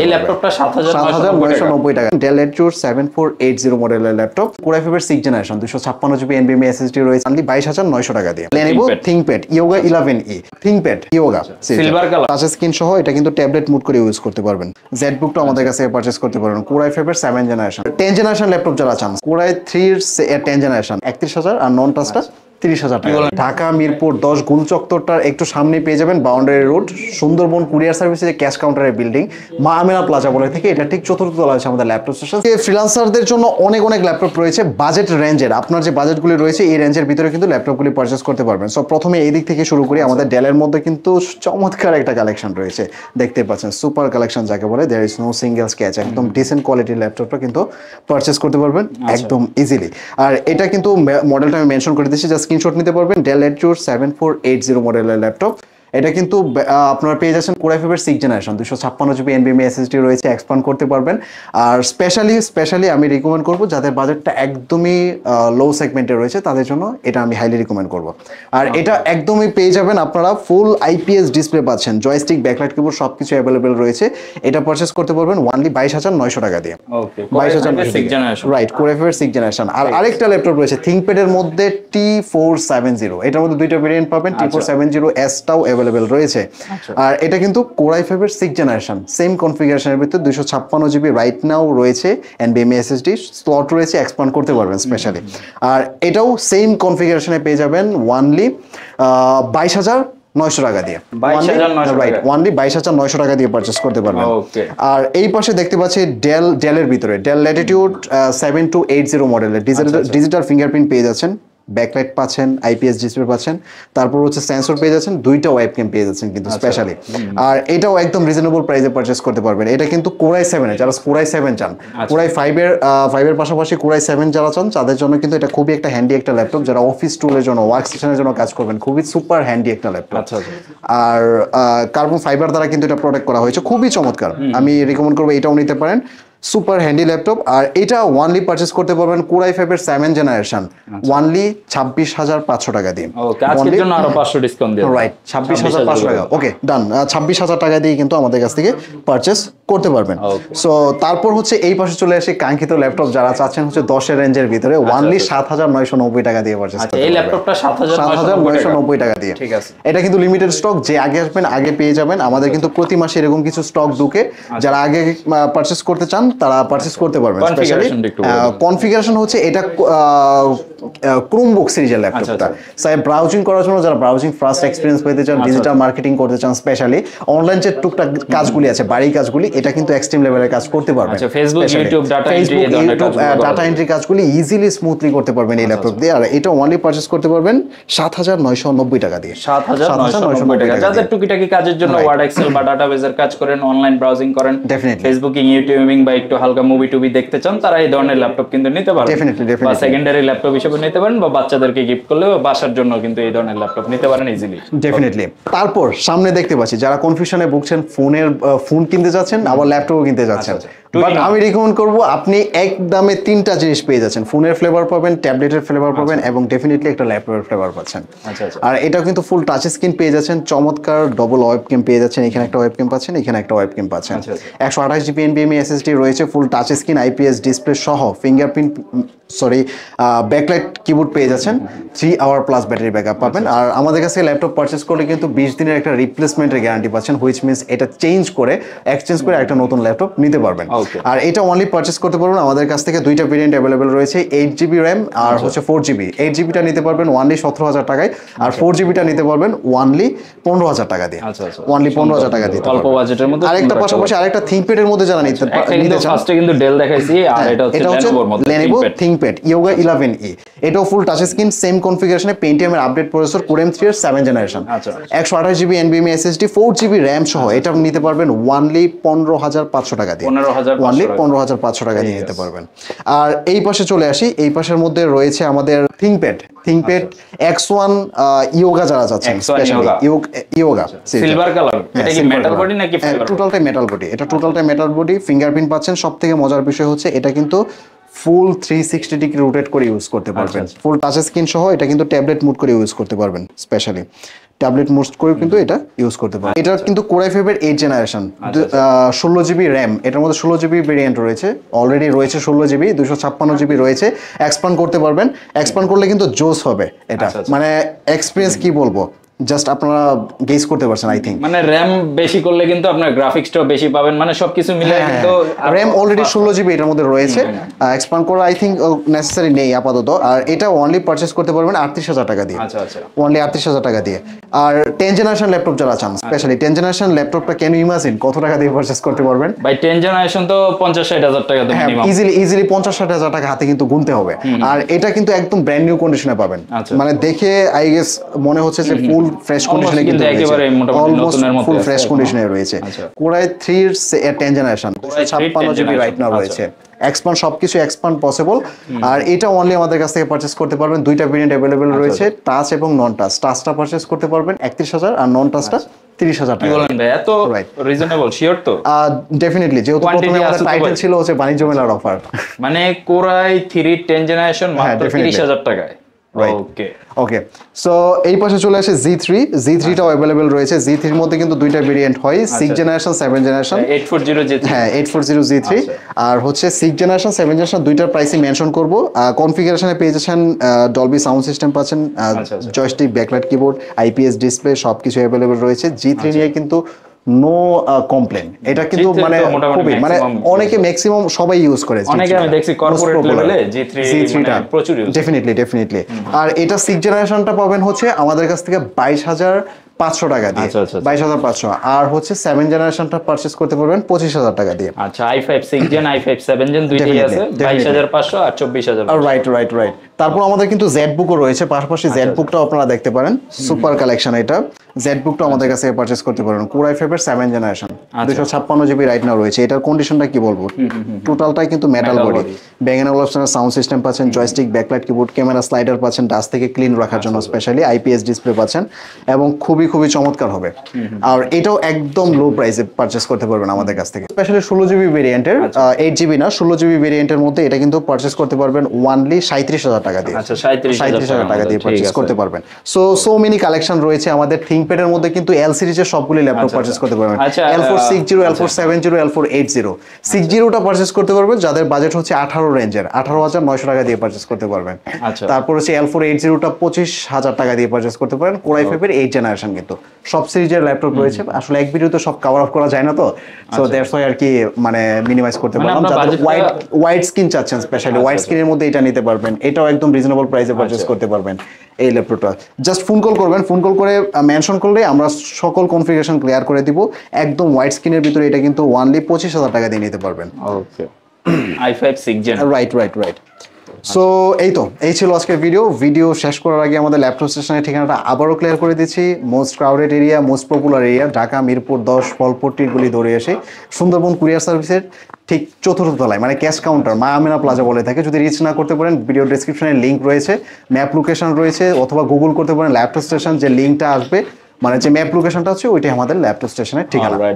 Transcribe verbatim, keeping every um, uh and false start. এই ল্যাপটপটা সাত হাজার নয়শ নব্বই টাকা Dell Latitude seven four eight zero মডেলের ল্যাপটপ কোরাই ফাইভের সিক্স জেনারেশন দুইশো ছাপ্পান্ন জিবি এনভিএমই এসএসডি রয়েছে অনলি বাইশ হাজার নয়শ টাকা দিয়ে Lenovo ThinkPad Yoga eleven E ThinkPad Yoga silver colour touch screen সহ এটা কিন্তু ট্যাবলেট মুড করে ইউজ করতে পারবেন। ZBook তো আমাদের কাছে পারচেজ করতে পারেন কোরাই ফাইভের seven generation ten generation laptop যারা চান কোরাই থ্রি এর টেন জেনারেশন একত্রিশ হাজার আর নন টাচটা ত্রিশ হাজার টাকা। ঢাকা মিরপুর দশ গুল চত্বরটার একটু সামনে পেয়ে যাবেন বাউন্ডারি রোড সুন্দরবন কুরিয়ার সার্ভিসে যে ক্যাশ কাউন্টারের বিল্ডিং মামেনা প্লাজা বলে থেকে এটা ঠিক চতুর্থ তলা আছে আমাদের ল্যাপটপ স্টেশন। ফ্রিল্যান্সারদের জন্য অনেক অনেক ল্যাপটপ রয়েছে বাজেট রেঞ্জের, আপনার যে বাজেটগুলি রয়েছে এই রেঞ্জের ভিতরে কিন্তু ল্যাপটপগুলি পারচেস করতে পারবেন। সো প্রথমে এই দিক থেকে শুরু করি, আমাদের ডেলের মধ্যে কিন্তু চমৎকার একটা কালেকশন রয়েছে দেখতে পাচ্ছেন সুপার কালেকশন যাকে বলে, there is no single scratch, একদম ডিসেন্ট কোয়ালিটির ল্যাপটপটা কিন্তু পারচেস করতে পারবেন একদম ইজিলি। আর এটা কিন্তু মডেলটা আমি মেনশন করে দিচ্ছি জাস্ট স্ক্রিনশট নিতে পারবেন Dell Latitude seven four eight zero মডেলের ল্যাপটপ। এটা কিন্তু আপনারা পেয়ে যাচ্ছেন কোরাই ফাইভের সিক্স জেনারেশন দুইশো ছাপ্পান্ন জিবি এনভিএমই এসএসডি রয়েছে এক্সপ্যান্ড করতে পারবেন। আর স্পেশালি স্পেশালি আমি রিকমেন্ড করব যাদের বাজেটটা একদমই লো সেগমেন্টে রয়েছে তাদের জন্য এটা আমি হাইলি রিকমেন্ড করব। আর এটা একদমই পেয়ে যাবেন আপনারা ফুল আইপিএস ডিসপ্লে পাচ্ছেন জয়স্টিক ব্যাকলাইট কিবোর্ড সবকিছু অ্যাভেলেবেল রয়েছে, এটা পারচেস করতে পারবেন অনলি বাইশ হাজার নয়শ টাকা দিয়ে বাইশ হাজার নয়শ রাইট কোরাই ফাইভের সিক্স জেনারেশন। আর আরেকটা ল্যাপটপ রয়েছে ThinkPad এর মধ্যে টি ফোর সেভেন্টি এটার মধ্যে দুইটা ভেরিয়েন্ট পাবেন টি ফোর সেভেন্টি এস টাও অ্যাভেলেবেল রয়েছে। আর এটা কিন্তু কোরাই ফাইভের সিক্স জেনারেশন সেম কনফিগারেশনের ভিতরে দুইশো ছাপ্পান্ন জিবি রাইট নাও রয়েছে এনভিএমই এসএসডি স্লট রয়েছে এক্সপ্যান্ড করতে পারবেন স্পেশালি। আর এটাও সেম কনফিগারেশনে পেয়ে যাবেন ওয়ানলি বাইশ হাজার নয়শো টাকা দিয়ে অনলি বাইশ হাজার নয়শো টাকা দিয়ে পারচেস করতে পারবেন। আর এই পাশে দেখতে পাচ্ছি ডেল ডেলের ভিতরে Dell Latitude seven two eight zero মডেলের ডিজিটাল ফিঙ্গারপ্রিন্ট পেয়ে যাচ্ছেন, ব্যাকলাইট পাচ্ছেন, আইপিএস ডিসপ্লে পাচ্ছেন, তারপর হচ্ছে সেন্সর পেয়ে যাচ্ছেন, দুইটা ওয়েবক্যাম পেয়ে যাচ্ছেন কিন্তু স্পেশালি। আর এটাও একদম রিজনেবল প্রাইসে পারচেস করতে পারবেন। এটা কিন্তু কোরাই সেভেন যারা কোরাই সেভেন চান কোরাই ফাইভের ফাইভের পাশাপাশি কোরাই সেভেন যারা চান তাদের জন্য কিন্তু এটা খুবই একটা হ্যান্ডি একটা ল্যাপটপ, যারা অফিস টুলের জন্য ওয়ার্ক স্টেশনের জন্য কাজ করবেন খুবই সুপার হ্যান্ডি একটা ল্যাপটপ। আর কার্বন ফাইবার দ্বারা কিন্তু এটা প্রোটেক্ট করা হয়েছে খুবই চমৎকার, আমি রিকমেন্ড করবো এটাও নিতে পারেন সুপার হ্যান্ডি ল্যাপটপ। আর এটা ওয়ানলি পারচেজ করতে পারবেন কোরাই ফাইভের সেভেন জেনারেশন ওয়ানলি ছাব্বিশ হাজার পাঁচশো টাকা দিয়ে রাইট ছাব্বিশ হাজার পাঁচশো টাকা ওকে ডান ছাব্বিশ হাজার টাকা দিয়ে কিন্তু আমাদের কাছ থেকে পারচেস করতে পারবেন। সো তারপর হচ্ছে এই পাশে চলে আসে কাঙ্ক্ষিত ল্যাপটপ যারা চাচ্ছেন হচ্ছে দশের রেঞ্জের ভিতরে ওয়ানলি সাত হাজার নয়শো নব্বই টাকা দিয়ে পারচেস করতে পারবেন। এই ল্যাপটপটা সাত হাজার নয়শো নব্বই টাকা দিয়ে ঠিক আছে, এটা কিন্তু লিমিটেড স্টক, যে আগে আসবেন আগে পেয়ে যাবেন। আমাদের কিন্তু প্রতি মাসে এরকম কিছু স্টক ঢুকে, যারা আগে পারচেস করতে চান তারা পারচেস করতে পারবেন। স্পেশালি কনফিগারেশন হচ্ছে এটা Chromebook সিরিজের ল্যাপটপটা সাহেব ব্রাউজিং করার জন্য যারা ব্রাউজিং ফার্স্ট এক্সপেরিয়েন্স পেতে চান, ডিজিটাল মার্কেটিং করতে চান, স্পেশালি অনলাইন যে টুকটাক কাজগুলি আছে বাড়ির কাজগুলি এটা কিন্তু এক্সট্রিম লেভেলের কাজ করতে পারবেন। আচ্ছা Facebook YouTube data entry data entry কাজগুলি ইজিলি স্মুথলি করতে পারবেন এই ল্যাপটপ দিয়ে। আর এটা অনলি পারচেজ করতে পারবেন সাত হাজার নয়শ নব্বই টাকা দিয়ে সাত হাজার নয়শ নব্বই টাকা। যাদের টুকিটাকি কাজের জন্য ওয়ার্ড এক্সেল বা ডাটাবেজের কাজ করেন, অনলাইন ব্রাউজিং করেন, ফেসবুকিং ইউটিউবিং বা একটু হালকা মুভি টুবি দেখতে চান তারা এই ধরনের ল্যাপটপ কিন্তু নিতে পারেন। ডেফিনেটলি ডেফিনেটলি বা সেকেন্ডারি ল্যাপটপ হিসেবে নিতে পারেন বা বাচ্চাদেরকে গিফট করলে বা বাসার জন্য কিন্তু এই ধরনের ল্যাপটপ নিতে পারেন ইজিলি ডেফিনেটলি। তারপর সামনে দেখতে পাচ্ছি যারা কনফিউশনে ভুগছেন ফোনের ফোন কিনতে যাচ্ছেন আবার ল্যাপটপও কিনতে যাচ্ছেন, বাট আমি রিকমেন্ড করব আপনি এক দামে তিনটা জিনিস পেয়ে যাচ্ছেন, ফোনের ফ্লেভার পাবেন, ট্যাবলেটের ফ্লেভার পাবেন এবং ডেফিনেটলি একটা ল্যাপটপের ফ্লেভার পাচ্ছেন। আর এটাও কিন্তু ফুল টাচ স্ক্রিন পেয়ে যাচ্ছেন, চমৎকার ডবল ওয়েবক্যাম পেয়ে যাচ্ছেন, এখানে একটা ওয়েবক্যাম পাচ্ছেন এখানে একটা ওয়েবক্যাম পাচ্ছেন, একশো আঠাশ জিবি এনভিএমই এসএসডি রয়েছে, full touch screen IPS display সহ ফিঙ্গারপ্রিন্ট সরি ব্যাকলাইট কিবোর্ড পেয়ে যাচ্ছেন, three hour plus battery backup পাবেন। আর আমাদের কাছে ল্যাপটপ পারচেস করলে কিন্তু বিশ দিনের একটা রিপ্লেসমেন্টের গ্যারান্টি পাচ্ছেন, হুইচ মিনস এটা চেঞ্জ করে এক্সচেঞ্জ করে একটা নতুন ল্যাপটপ নিতে পারবেন। আর এটা অনলি পারচেস করতে পারবেন আমাদের কাছ থেকে, দুইটা ভেরিয়েন্ট অ্যাভেলেবেল রয়েছে এইট জিবি র্যাম আর হচ্ছে ফোর জিবি। এইট জিবিটা নিতে পারবেন অনলি সতেরো হাজার টাকায় আর ফোর জিবিটা নিতে পারবেন অনলি পনেরো হাজার টাকা দিয়ে অনলি পনেরো হাজার টাকা দিয়ে অল্প বাজেটের মধ্যে। আরেকটা পাশাপাশি আরেকটা ThinkPad এর মধ্যে যারা নিতে ফার্স্টে কিন্তু ডেল দেখাইছি আর এটা হচ্ছে Lenovo ThinkPad Yoga eleven E, এটাও ফুল টাচ স্ক্রিন সেম কনফিগারেশনে Pentium এর update processor Core M three এর সেভেন জেনারেশন একশো আঠাশ GB NVMe SSD four GB RAM সহ এটা নিতে পারবেন অনলি পনেরো হাজার পাঁচশো টাকা দিয়ে অনলি পনেরো হাজার পাঁচশো টাকা নিয়ে নিতে পারবেন। আর এই পাশে চলে আসি, এই পাশের মধ্যে রয়েছে আমাদের ThinkPad ThinkPad X one Yoga যারা যাচ্ছেন স্পেশালি Yoga সিলভার কালার, এটা কি মেটাল বডি নাকি টোটালটাই মেটাল বডি, এটা টোটালটাই মেটাল বডি ফিঙ্গারপ্রিন্ট পাচ্ছেন। সবথেকে মজার বিষয় হচ্ছে এটা কিন্তু full three sixty degree rotate করে ইউজ করতে পারবেন, ফুল টাচ স্ক্রিন সহ এটা কিন্তু ট্যাবলেট মুড করে ইউজ করতে পারবেন স্পেশালি। ট্যাবলেট মোড করে কিন্তু এটা ইউজ করতে পারো। এটা কিন্তু কোর আই ফাইভ এর এইট জেনারেশন ষোলো জিবি RAM, এটার মধ্যে ষোলো জিবি ভেরিয়েন্ট রয়েছে, অলরেডি রয়েছে ষোলো জিবি, দুইশো ছাপ্পান্ন জিবি রয়েছে, এক্সপ্যান্ড করতে পারবেন। এক্সপ্যান্ড করলে কিন্তু জোস হবে এটা, মানে এক্সপেরিয়েন্স কি বলবো জাস্ট আপনারা গেস করতে পারছেন। আই থিংক মানে RAM বেশি করলে কিন্তু আপনারা গ্রাফিক্সটাও বেশি পাবেন, মানে সবকিছু মিলে কিন্তু RAM অলরেডি ষোলো জিবি এর মধ্যে রয়েছে, এক্সপ্যান্ড করা আই থিংক নেসেসারি নেই আপাতত। আর এটা অনলি পারচেজ করতে পারবেন আটত্রিশ হাজার টাকা দিয়ে, আচ্ছা আচ্ছা অনলি আটত্রিশ হাজার টাকা দিয়ে। আর টেন জেনারেশন ল্যাপটপ যারা চান, স্পেশালি টেন জেনারেশন ল্যাপটপটা কেন ইমাজিন কত টাকা দিয়ে পারচেজ করতে পারবেন ভাই? টেন জেনারেশন তো পঞ্চাশ ষাট হাজার টাকা তো মিনিমাম, ইজিলি ইজিলি পঞ্চাশ ষাট হাজার টাকা হাতে কিন্তু গুনতে হবে। আর এটা কিন্তু একদম ব্র্যান্ড নিউ কন্ডিশনে পাবেন, মানে দেখে আই গেস মনে হচ্ছে যে ফুল ফ্রেশ কন্ডিশনে কিন্তু একেবারে মোটামুটি নতুনের মতো ফুল ফ্রেশ কন্ডিশনে রয়েছে। কোর আই থ্রি এর টেন জেনারেশন ছাপ্পান্ন জিবি রাইট নাও রয়েছে, এক্সপ্যান্ড সবকিছু এক্সপ্যান্ড পসিবল। আর এটা অনলি আমাদের কাছ থেকে পারচেজ করতে পারবেন, দুইটা ভেরিয়েন্ট अवेलेबल রয়েছে, টাচ এবং নন টাচ। টাচটা পারচেজ করতে পারবেন একত্রিশ হাজার আর নন টাচটা ত্রিশ হাজার টাকা। বলেন ভাই এত রিজনেবল শিওর তো? ডেফিনেটলি, যেহেতু প্রথমে আমাদের টাইটেল ছিল হচ্ছে বাণিজ্য মেলার অফার, মানে core I three ten generation মাত্র ত্রিশ হাজার টাকায়। ওকে ওকে সো এই পাশে চলে আসে জি থ্রি, জি থ্রি টাও अवेलेबल রয়েছে। জি থ্রি এর মধ্যে কিন্তু দুইটা ভেরিয়েন্ট হয়, সিক্স জেনারেশন সেভেন জেনারেশন আট ফোর জিরো জি থ্রি, হ্যাঁ আট ফোর জিরো জি থ্রি। আর হচ্ছে সিক্স জেনারেশন সেভেন জেনারেশন দুইটার প্রাইসই মেনশন করব। কনফিগারেশনে পেয়েছেন ডলবি সাউন্ড সিস্টেম পাচ্ছেন, joystick backlight keyboard, IPS display সবকিছু अवेलेबल রয়েছে। জি থ্রি নিয়ে কিন্তু নো কমপ্লেন, এটা কিন্তু মানে মানে অনেকে ম্যাক্সিমাম সবাই ইউজ করে, অনেকে আমি দেখছি কর্পোরেট লেভেলে জি থ্রি জি থ্রি টা প্রচুর ইউজ, ডেফিনেটলি ডেফিনেটলি। আর এটা সিক্স জেনারেশনটা পাবেন হচ্ছে আমাদের কাছ থেকে বাইশ হাজার পাঁচশো টাকা দিয়ে, বাইশ হাজার পাঁচশো। আর হচ্ছে সেভেন জেনারেশনটা পারচেজ করতে পারবেন পঁচিশ হাজার টাকা দিয়ে। আচ্ছা I five six gen I five seven gen দুইটাই আছে বাইশ হাজার পাঁচশো আর চব্বিশ হাজার। Right right right. তারপর আমাদের কিন্তু জেডবুকও রয়েছে পাশাপাশি, জেডবুকটাও আপনারা দেখতে পারেন, সুপার কালেকশন এটা। জেডবুকটা আমাদের কাছে পারচেজ করতে পারবেন, কোর আই ফাইভ এর সেভেন জেনারেশন দুইশো ছাপ্পান্ন জিবি রাইট নাও রয়েছে। এটার কন্ডিশনটা কি বলবো, টোটালটাই কিন্তু metal body, Bang and Olufsen sound system পাচ্ছেন, joystick backlight keyboard, camera slider পাচ্ছেন ডাস্ট থেকে ক্লিন রাখার জন্য স্পেশালি, আইপিএস ডিসপ্লে পাচ্ছেন এবং খুবই খুবই চমৎকার হবে। আর এটাও একদম লো প্রাইসে পারচেজ করতে পারবেন আমাদের কাছ থেকে, স্পেশালি ষোলো জিবি ভেরিয়েন্টের, এইট জিবি না ষোলো জিবি ভেরিয়েন্টের মধ্যে এটা কিন্তু পারচেজ করতে পারবেন ওয়ানলি সাঁত্রিশ হাজার টাকা দিয়ে, সাঁত্রিশ হাজার টাকা দিয়ে পারচেজ করতে পারবেন। সো সো মেনি কালেকশন রয়েছে আমাদের ThinkPad এর মধ্যে, কিন্তু এল সিরিজের সবগুলি ল্যাপটপ পারচেজ করতে পারবেন, L four sixty L four seventy L four eighty. Sixty টা পারচেজ করতে পারবেন যাদের বাজেট হচ্ছে আঠারো রেঞ্জের, আঠারো হাজার নয়শো টাকা দিয়ে পারচেজ করতে পারবেন। তারপর হচ্ছে এল ফোর এইটি টা পঁচিশ হাজার টাকা দিয়ে পারচেজ করতে পারেন, কোর আই ফাইভ এর এইট জেনারেশন। কিন্তু সব সিরিজের ল্যাপটপ রয়েছে, আসলে এক ভিডিও তো সব কভার আপ করা যায় না, তো সো দ্যাটস হোয়াই আর কি মানে মিনিমাইজ করতে পারলাম। যাদের ওয়াইড ওয়াইড স্ক্রিন চাচ্ছেন, স্পেশালি ওয়াইড স্ক্রিনের মধ্যে এটা নিতে পারবেন, এটাও একদম রিজনেবল প্রাইসে পারচেজ করতে পারবেন। এই ল্যাপটপটা জাস্ট ফোন কল করবেন, ফোন কল করে মেনশন করলে আমরা সকল কনফিগারেশন ক্লিয়ার করে দিব একদম হোয়াইট স্ক্রিনের ভিতরে। এটা কিন্তু ওয়ানলি পঁচিশ হাজার টাকা দিয়ে নিতে পারবেন। Okay I five six gen, right right right. So এই তো এই ছিল আজকের ভিডিও। ভিডিও শেষ করার আগে আমাদের ল্যাপটপ স্টেশনের ঠিকানাটা আবারও ক্লিয়ার করে দিচ্ছি। Most crowded area, most popular area, Dhaka Mirpur দশ ফলপট্টির গুলি ধরে এসে সুন্দরবন কুরিয়ার সার্ভিসের ঠিক চতুর্থ তলায়, মানে ক্যাশ কাউন্টার মা আমেনা প্লাজা বলে থাকে। যদি রিচ না করতে পারেন, ভিডিও ডিসক্রিপশনে লিঙ্ক রয়েছে, ম্যাপ লোকেশন রয়েছে, অথবা গুগল করতে পারেন ল্যাপটপ স্টেশন, যে লিঙ্কটা আসবে মানে যে ম্যাপ লোকেশনটা আছে ওইটাই আমাদের ল্যাপটপ স্টেশনের ঠিকানা।